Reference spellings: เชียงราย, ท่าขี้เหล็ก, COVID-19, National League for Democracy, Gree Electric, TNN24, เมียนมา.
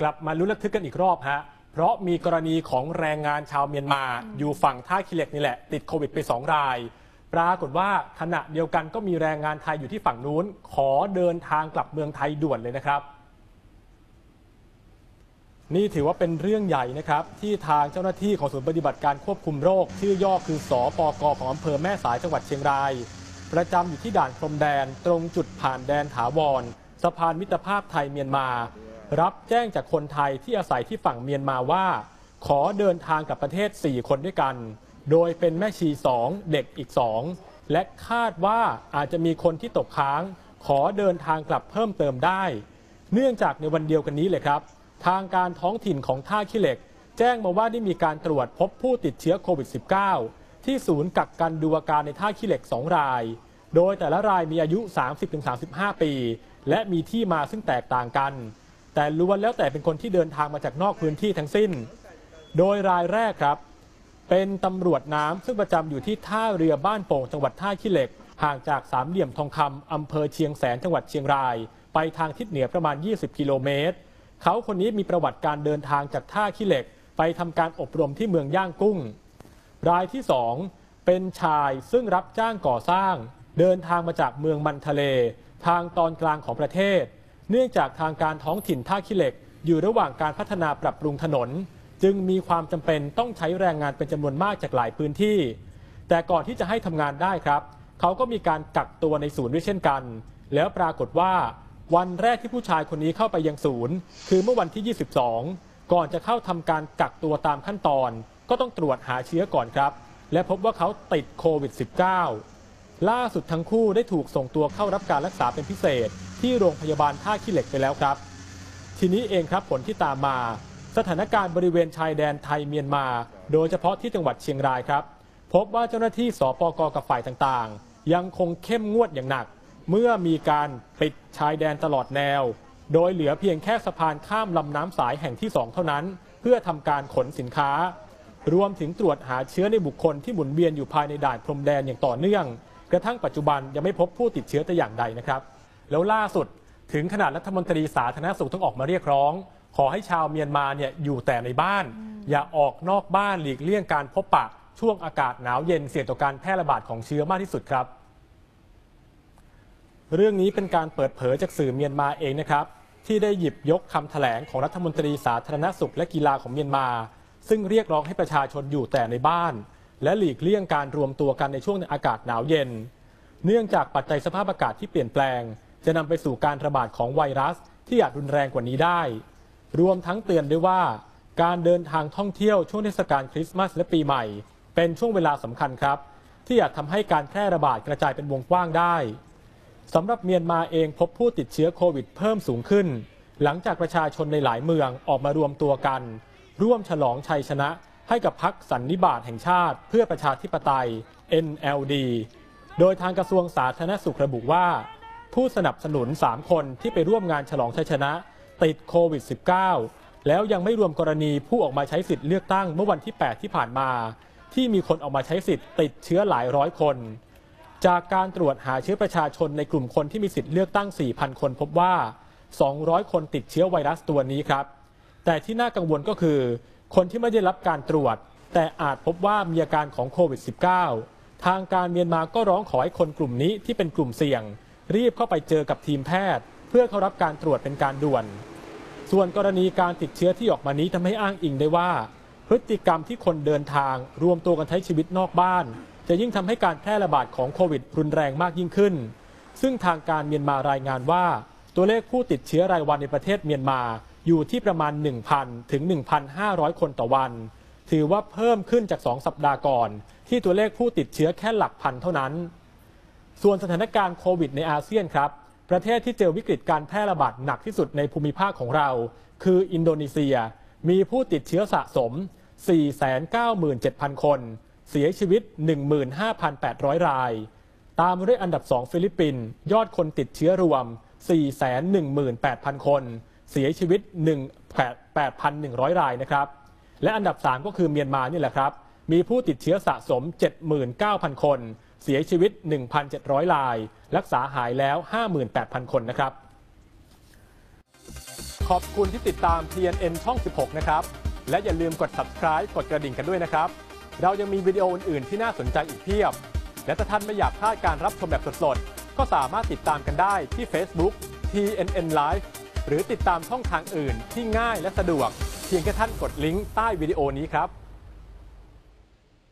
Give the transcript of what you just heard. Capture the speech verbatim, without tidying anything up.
กลับมาลุ้นระทึกกันอีกรอบฮะเพราะมีกรณีของแรงงานชาวเมียนมาอยู่ฝั่งท่าขี้เหล็กนี่แหละติดโควิดไปสองรายปรากฏว่าขณะเดียวกันก็มีแรงงานไทยอยู่ที่ฝั่งนู้นขอเดินทางกลับเมืองไทยด่วนเลยนะครับนี่ถือว่าเป็นเรื่องใหญ่นะครับที่ทางเจ้าหน้าที่ของศูนย์ปฏิบัติการควบคุมโรคชื่อย่อคือสปก.ของอำเภอแม่สายจังหวัดเชียงรายประจำอยู่ที่ด่านพรมแดนตรงจุดผ่านแดนถาวรสะพานมิตรภาพไทยเมียนมารับแจ้งจากคนไทยที่อาศัยที่ฝั่งเมียนมาว่าขอเดินทางกลับประเทศสี่คนด้วยกันโดยเป็นแม่ชีสองเด็กอีกสองและคาดว่าอาจจะมีคนที่ตกค้างขอเดินทางกลับเพิ่มเติมได้เนื่องจากในวันเดียวกันนี้เลยครับทางการท้องถิ่นของท่าขี้เหล็กแจ้งมาว่าได้มีการตรวจพบผู้ติดเชื้อโควิด สิบเก้า ที่ศูนย์กักกันดูอาการในท่าขี้เหล็กสองรายโดยแต่ละรายมีอายุ สามสิบถึงสามสิบห้า ปีและมีที่มาซึ่งแตกต่างกันแต่ล้วนแล้วแต่เป็นคนที่เดินทางมาจากนอกพื้นที่ทั้งสิ้นโดยรายแรกครับเป็นตำรวจน้ำซึ่งประจำอยู่ที่ท่าเรือบ้านโป่งจังหวัดท่าขี้เหล็กห่างจากสามเหลี่ยมทองคำอำเภอเชียงแสนจังหวัดเชียงรายไปทางทิศเหนือประมาณยี่สิบกิโลเมตรเขาคนนี้มีประวัติการเดินทางจากท่าขี้เหล็กไปทำการอบรมที่เมืองย่างกุ้งรายที่สองเป็นชายซึ่งรับจ้างก่อสร้างเดินทางมาจากเมืองมันทะเลทางตอนกลางของประเทศเนื่องจากทางการท้องถิ่นท่าขี้เหล็กอยู่ระหว่างการพัฒนาปรับปรุงถนนจึงมีความจำเป็นต้องใช้แรงงานเป็นจำนวนมากจากหลายพื้นที่แต่ก่อนที่จะให้ทำงานได้ครับเขาก็มีการกักตัวในศูนย์ด้วยเช่นกันแล้วปรากฏว่าวันแรกที่ผู้ชายคนนี้เข้าไปยังศูนย์คือเมื่อวันที่ยี่สิบสองก่อนจะเข้าทำการกักตัวตามขั้นตอนก็ต้องตรวจหาเชื้อก่อนครับและพบว่าเขาติดโควิด สิบเก้า ล่าสุดทั้งคู่ได้ถูกส่งตัวเข้ารับการรักษาเป็นพิเศษที่โรงพยาบาลท่าขี้เหล็กไปแล้วครับทีนี้เองครับผลที่ตามมาสถานการณ์บริเวณชายแดนไทยเมียนมาโดยเฉพาะที่จังหวัดเชียงรายครับพบว่าเจ้าหน้าที่สปก.กับฝ่ายต่างๆยังคงเข้มงวดอย่างหนักเมื่อมีการปิดชายแดนตลอดแนวโดยเหลือเพียงแค่สะพานข้ามลำน้ำสายแห่งที่สองเท่านั้นเพื่อทำการขนสินค้ารวมถึงตรวจหาเชื้อในบุคคลที่หมุนเวียนอยู่ภายในด่านพรมแดนอย่างต่อเนื่องกระทั่งปัจจุบันยังไม่พบผู้ติดเชื้อแต่อย่างใดนะครับแล้วล่าสุดถึงขนาดรัฐมนตรีสาธารณสุขต้องออกมาเรียกร้องขอให้ชาวเมียนมาเนี่ยอยู่แต่ในบ้าน อ, อย่าออกนอกบ้านหลีกเลี่ยงการพบปะช่วงอากาศหนาวเย็นเสี่ยงต่อการแพร่ระบาดของเชื้อมากที่สุดครับเรื่องนี้เป็นการเปิดเผยจากสื่อเมียนมาเองนะครับที่ได้หยิบยกคำแถลงของรัฐมนตรีสาธารณสุขและกีฬาของเมียนมาซึ่งเรียกร้องให้ประชาชนอยู่แต่ในบ้านและหลีกเลี่ยงการรวมตัวกันในช่วงอากาศหนาวเย็นเนื่องจากปัจจัยสภาพอากาศที่เปลี่ยนแปลงจะนำไปสู่การระบาดของไวรัสที่อาจรุนแรงกว่านี้ได้รวมทั้งเตือนด้วยว่าการเดินทางท่องเที่ยวช่วงเทศกาลคริสต์มาสและปีใหม่เป็นช่วงเวลาสำคัญครับที่อาจทำให้การแพร่ระบาดกระจายเป็นวงกว้างได้สำหรับเมียนมาเองพบผู้ติดเชื้อโควิดเพิ่มสูงขึ้นหลังจากประชาชนในหลายเมืองออกมารวมตัวกันร่วมฉลองชัยชนะให้กับพรรคสันนิบาตแห่งชาติเพื่อประชาธิปไตย เอ็น แอล ดี โดยทางกระทรวงสาธารณสุขระบุว่าผู้สนับสนุนสามคนที่ไปร่วมงานฉลองชัยชนะติดโควิด สิบเก้า แล้วยังไม่รวมกรณีผู้ออกมาใช้สิทธิ์เลือกตั้งเมื่อวันที่แปดที่ผ่านมาที่มีคนออกมาใช้สิทธิ์ติดเชื้อหลายร้อยคนจากการตรวจหาเชื้อประชาชนในกลุ่มคนที่มีสิทธิ์เลือกตั้ง สี่พัน คนพบว่าสองร้อยคนติดเชื้อไวรัสตัวนี้ครับแต่ที่น่ากังวลก็คือคนที่ไม่ได้รับการตรวจแต่อาจพบว่ามีอาการของโควิด สิบเก้า ทางการเมียนมาก็ร้องขอให้คนกลุ่มนี้ที่เป็นกลุ่มเสี่ยงรีบเข้าไปเจอกับทีมแพทย์เพื่อเข้ารับการตรวจเป็นการด่วนส่วนกรณีการติดเชื้อที่ออกมานี้ทำให้อ้างอิงได้ว่าพฤติกรรมที่คนเดินทางรวมตัวกันใช้ชีวิตนอกบ้านจะยิ่งทำให้การแพร่ระบาดของโควิดรุนแรงมากยิ่งขึ้นซึ่งทางการเมียนมารายงานว่าตัวเลขผู้ติดเชื้อรายวันในประเทศเมียนมาอยู่ที่ประมาณ หนึ่งพัน ถึง หนึ่งพันห้าร้อย คนต่อวันถือว่าเพิ่มขึ้นจากสองสัปดาห์ก่อนที่ตัวเลขผู้ติดเชื้อแค่หลักพันเท่านั้นส่วนสถานการณ์โควิดในอาเซียนครับประเทศที่เจอวิกฤตการแพร่ระบาดหนักที่สุดในภูมิภาคของเราคืออินโดนีเซียมีผู้ติดเชื้อสะสม สี่แสนเก้าหมื่นเจ็ดพัน คนเสียชีวิต หนึ่งหมื่นห้าพันแปดร้อย รายตามด้วยอันดับสองฟิลิปปินส์ยอดคนติดเชื้อรวม สี่แสนหนึ่งหมื่นแปดพัน คนเสียชีวิต แปดพันหนึ่งร้อย รายนะครับและอันดับสามก็คือเมียนมานี่แหละครับมีผู้ติดเชื้อสะสม เจ็ดหมื่นเก้าพัน คนเสียชีวิต หนึ่งพันเจ็ดร้อย รายรักษาหายแล้ว ห้าหมื่นแปดพัน คนนะครับ ขอบคุณที่ติดตาม ที เอ็น เอ็น ช่อง สิบหก นะครับและอย่าลืมกด ซับสไครบ์ กดกระดิ่งกันด้วยนะครับเรายังมีวิดีโออื่นๆที่น่าสนใจอีกเพียบและถ้าท่านไม่อยากพลาดการรับชมแบบสดๆก็สามารถติดตามกันได้ที่ เฟซบุ๊ก ที เอ็น เอ็น ไลฟ์ หรือติดตามช่องทางอื่นที่ง่ายและสะดวกเพียงแค่ท่านกดลิงก์ใต้วิดีโอนี้ครับ